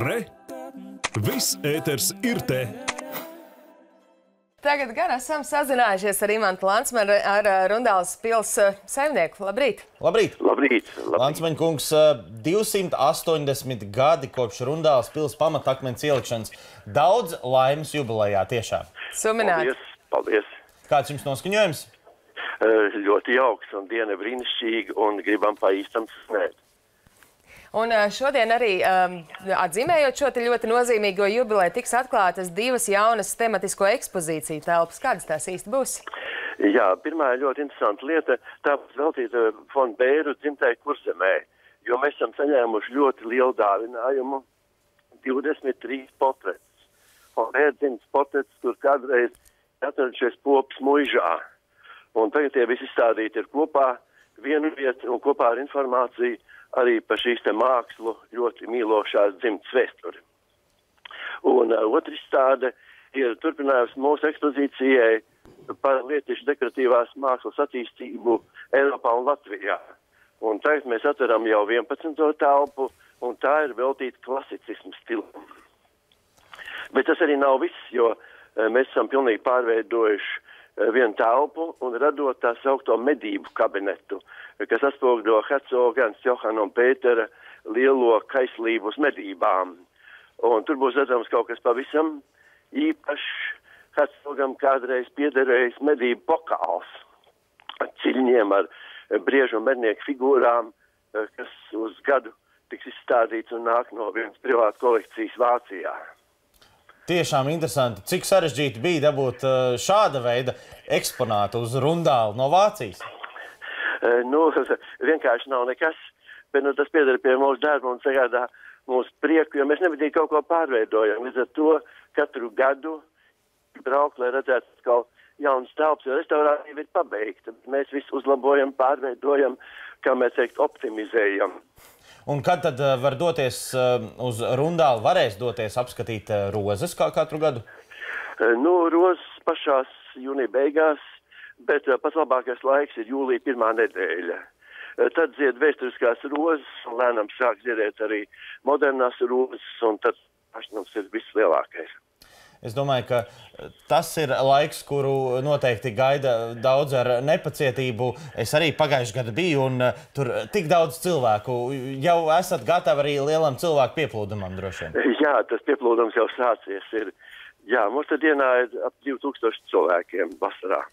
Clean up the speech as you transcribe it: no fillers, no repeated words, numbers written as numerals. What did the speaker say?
Re! Viss ēters ir te! Tagad gan esam sazinājušies ar Imantu Lancmani, ar Rundāles pils saimnieku. Labrīt! Labrīt! Labrīt! Lancmaņa kungs, 280 gadi kopš Rundāles pils pamatakmens ielikšanas. Daudz laimes jubilejā tiešām. Sumināti! Paldies! Kāds jums noskaņojums? Ļoti jauks un diena brīnišķīga un gribam pa īstam svinēt. Un šodien arī atzīmējot šo ļoti nozīmīgo jubilē, tiks atklātas divas jaunas tematisko ekspozīciju telpas. Kādas tās īsti būs? Jā, pirmā ļoti interesanta lieta, tā būs veltīta fon Bēru dzimtai Kurzemē, jo mēs esam saņēmuši ļoti lielu dāvinājumu, 23 portrets. Fon Bēru dzimtas portrets, kur kādreiz atradušies Popes muižā. Un tagad tie visi izstādīti ir kopā vienu vietu un kopā ar informāciju arī par šīs te mākslu ļoti mīlošās dzimtas vēsturi. Un otra izstāde ir turpinājums mūsu ekspozīcijai par lietiešu dekoratīvās mākslas attīstību Eiropā un Latvijā. Un tagad mēs atveram jau 11. telpu, un tā ir veltīta klasicismu stilam. Bet tas arī nav viss, jo mēs esam pilnīgi pārveidojuši vienu telpu un radot tā saukto medību kabinetu, kas atspogļo hercoga Johana un Pētera lielo kaislību uz medībām. Un tur būs redzams kaut kas pavisam īpašs. Hercogam kādreiz piederējis medību pokals ar ķiļņiem, ar briežu un mednieku figūrām, kas uz gadu tiks izstādīts un nāk no vienas privātas kolekcijas Vācijā. Tiešām interesanti. Cik sarežģīti bija dabūt šāda veida eksponātu uz Rundāli no Vācijas? Nu, vienkārši nav nekas, bet tas piedara pie mūsu darba un sagādā mūsu prieku, jo mēs nebija kaut ko pārveidojam. Līdz ar to katru gadu braukt, lai redzētu kaut jaunas telpas, jo restaurācija ir pabeigta. Mēs visu uzlabojam, pārveidojam, kā mēs teikt, optimizējam. Un kad tad var doties uz Rundāli, varēs doties apskatīt rozes kā katru gadu? Nu, rozes pašās jūnija beigās, bet pats labākais laiks ir jūlija pirmā nedēļa. Tad zied vēsturiskās rozes, un lēnām sāk ziedēt arī modernās rozes, un tad pašnums ir viss lielākais. Es domāju, ka tas ir laiks, kuru noteikti gaida daudz ar nepacietību. Es arī pagājuši gadu biju, un tur tik daudz cilvēku. Jau esat gatavi arī lielam cilvēku pieplūdumam droši vien? Jā, tas pieplūdums jau sācies ir. Jā, mums tad dienā ir ap 2000 cilvēkiem vasarā.